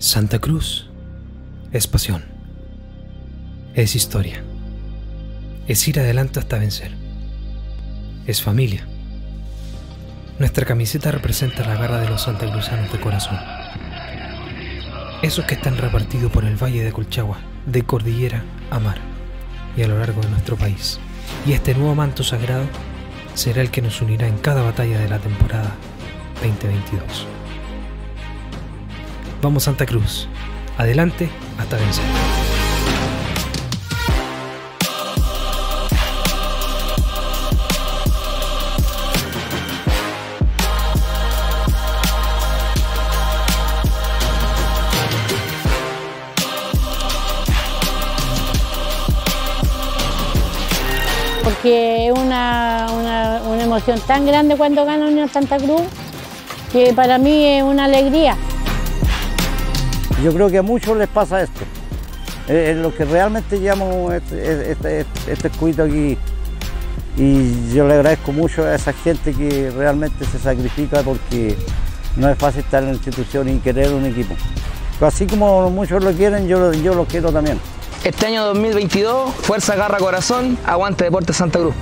Santa Cruz es pasión, es historia, es ir adelante hasta vencer, es familia. Nuestra camiseta representa la garra de los santacruzanos de corazón, esos que están repartidos por el valle de Colchagua, de cordillera a mar y a lo largo de nuestro país. Y este nuevo manto sagrado será el que nos unirá en cada batalla de la temporada 2022. Vamos Santa Cruz, adelante hasta vencer. Porque es una emoción tan grande cuando gana Unión Santa Cruz, que para mí es una alegría. Yo creo que a muchos les pasa esto, es lo que realmente llamo este escudo aquí. Y yo le agradezco mucho a esa gente que realmente se sacrifica, porque no es fácil estar en la institución y querer un equipo. Pero así como muchos lo quieren, yo lo quiero también. Este año 2022, fuerza, garra, corazón, aguante Deportes Santa Cruz.